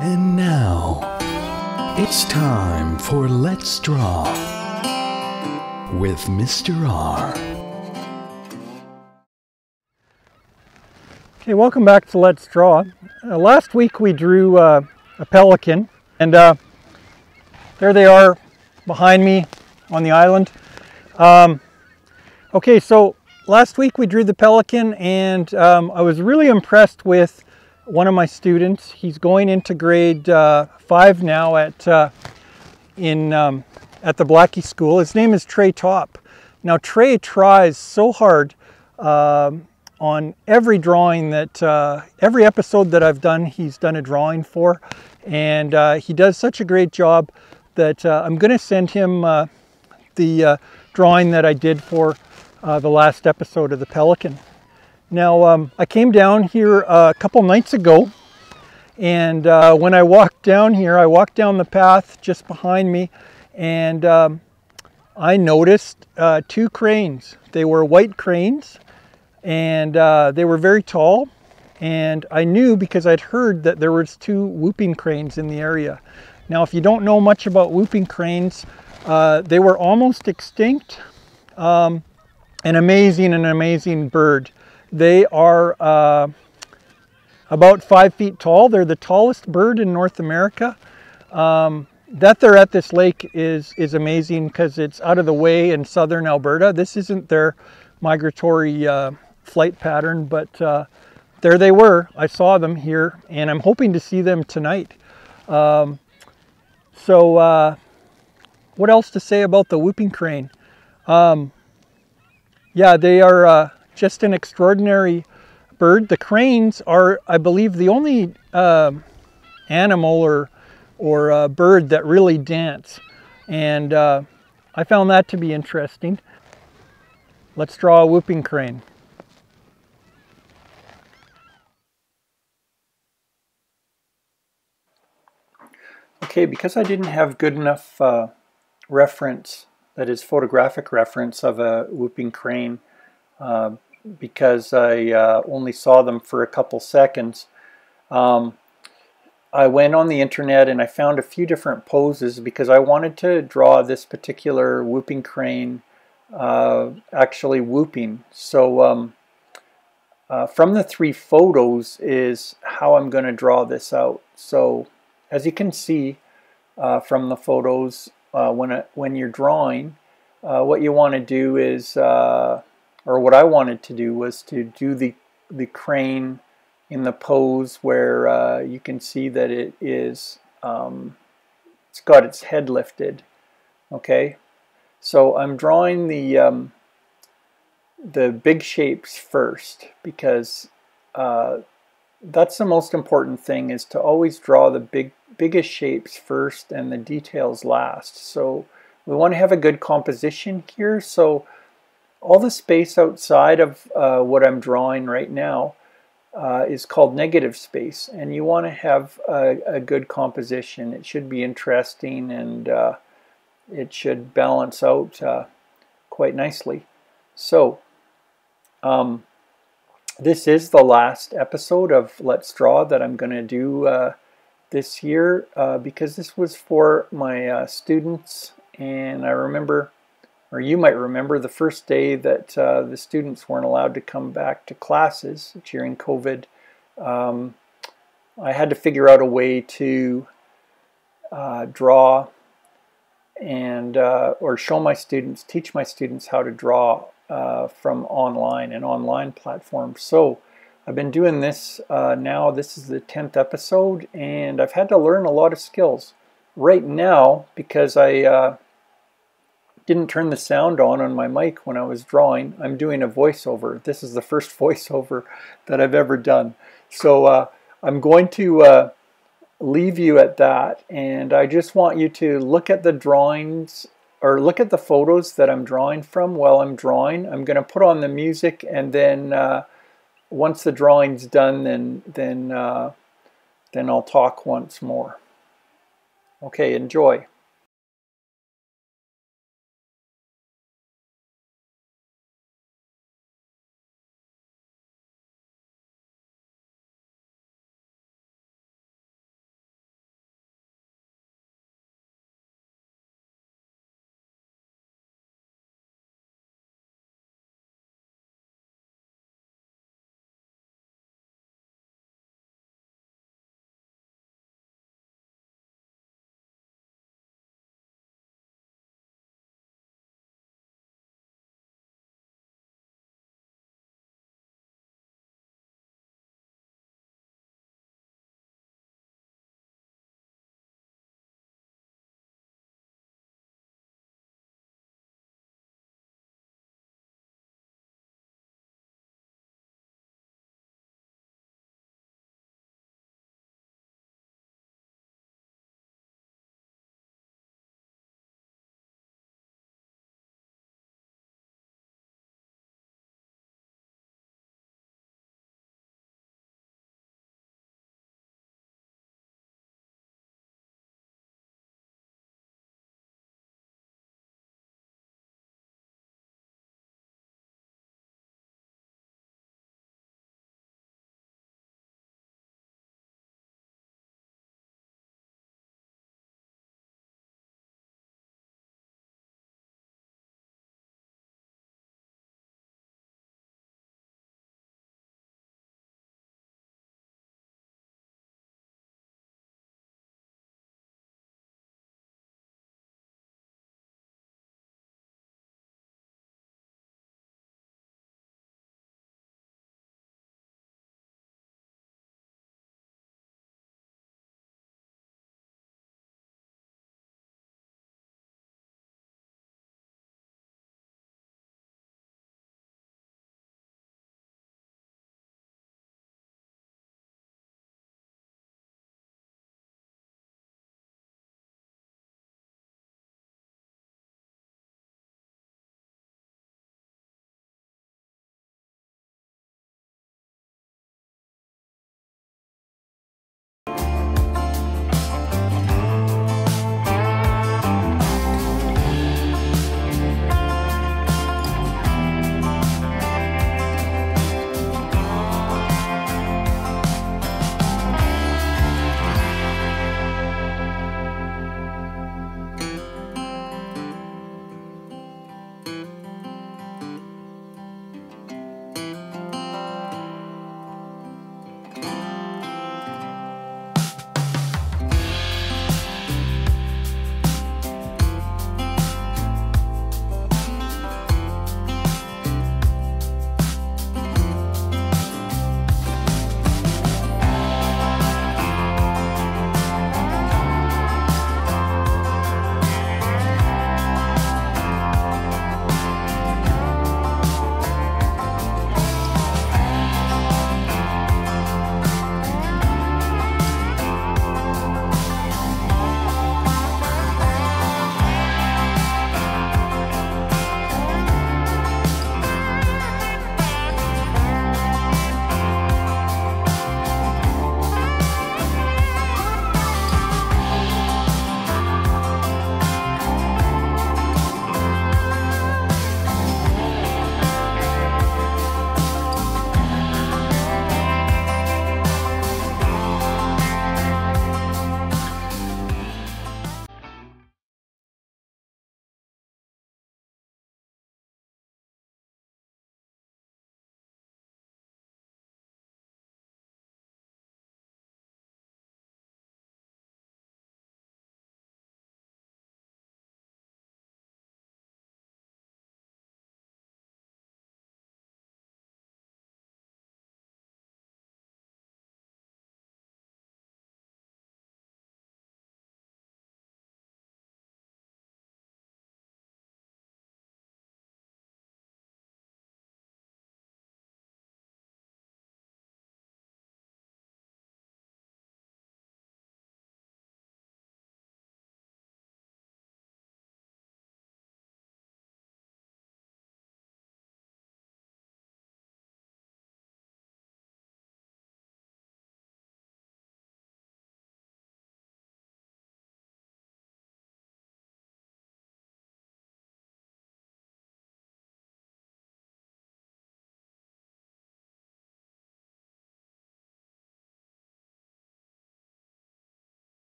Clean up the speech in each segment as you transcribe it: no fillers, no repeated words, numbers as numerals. And now, it's time for Let's Draw with Mr. R. Okay, welcome back to Let's Draw. Last week we drew a pelican, and there they are behind me on the island. Okay, so last week we drew the pelican, and I was really impressed with one of my students. He's going into grade 5 now at the Blackie School. His name is Trey Top. Now Trey tries so hard on every drawing that, every episode that I've done, he's done a drawing for. And he does such a great job that I'm going to send him the drawing that I did for the last episode of the pelican. Now, I came down here a couple nights ago, and when I walked down here, I walked down the path just behind me, and I noticed two cranes. They were white cranes, and they were very tall, and I knew because I'd heard that there was two whooping cranes in the area. Now, if you don't know much about whooping cranes, they were almost extinct. An amazing bird. They are about 5 feet tall. They're the tallest bird in North America. That they're at this lake is amazing because it's out of the way in southern Alberta. This isn't their migratory flight pattern, but there they were. I saw them here, and I'm hoping to see them tonight. What else to say about the whooping crane? Yeah, they are... just an extraordinary bird. The cranes are, I believe, the only animal or bird that really dance. And I found that to be interesting. Let's draw a whooping crane. Okay, because I didn't have good enough reference, that is photographic reference of a whooping crane, because I only saw them for a couple seconds. I went on the internet and I found a few different poses because I wanted to draw this particular whooping crane actually whooping. So from the three photos is how I'm going to draw this out. So as you can see from the photos, when you're drawing, what you want to do is... or what I wanted to do was to do the crane in the pose where you can see that it is, it's got its head lifted. Okay, so I'm drawing the big shapes first because that's the most important thing, is to always draw the biggest shapes first and the details last. So we want to have a good composition here. So all the space outside of what I'm drawing right now is called negative space, and you want to have a good composition. It should be interesting, and it should balance out quite nicely. So this is the last episode of Let's Draw that I'm going to do this year, because this was for my students, and I remember... or you might remember the first day that the students weren't allowed to come back to classes during COVID. I had to figure out a way to draw and or show my students, teach my students how to draw from online and online platforms. So I've been doing this now. This is the 10th episode, and I've had to learn a lot of skills. Right now, because I... didn't turn the sound on my mic when I was drawing, I'm doing a voiceover. This is the first voiceover that I've ever done. So I'm going to leave you at that, and I just want you to look at the drawings, or look at the photos that I'm drawing from while I'm drawing. I'm going to put on the music, and then once the drawing's done, then I'll talk once more. Okay, enjoy.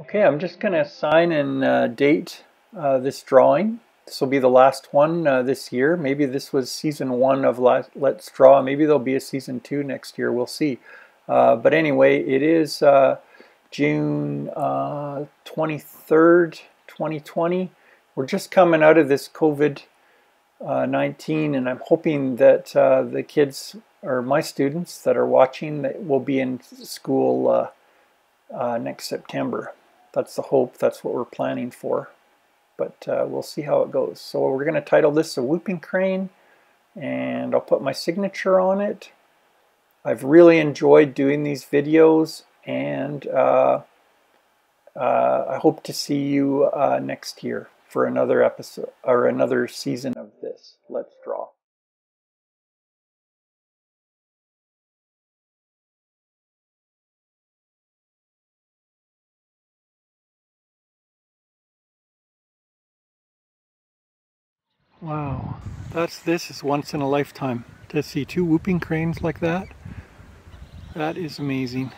Okay, I'm just going to sign and date this drawing. This will be the last one this year. Maybe this was season one of Let's Draw. Maybe there'll be a season two next year. We'll see. But anyway, it is June 23rd, 2020. We're just coming out of this COVID-19, and I'm hoping that the kids or my students that are watching that will be in school next September. That's the hope. That's what we're planning for. But we'll see how it goes. So we're going to title this a whooping crane, and I'll put my signature on it. I've really enjoyed doing these videos, and I hope to see you next year for another episode or another season of this Let's Draw. Wow, this is once in a lifetime to see two whooping cranes like that. That is amazing.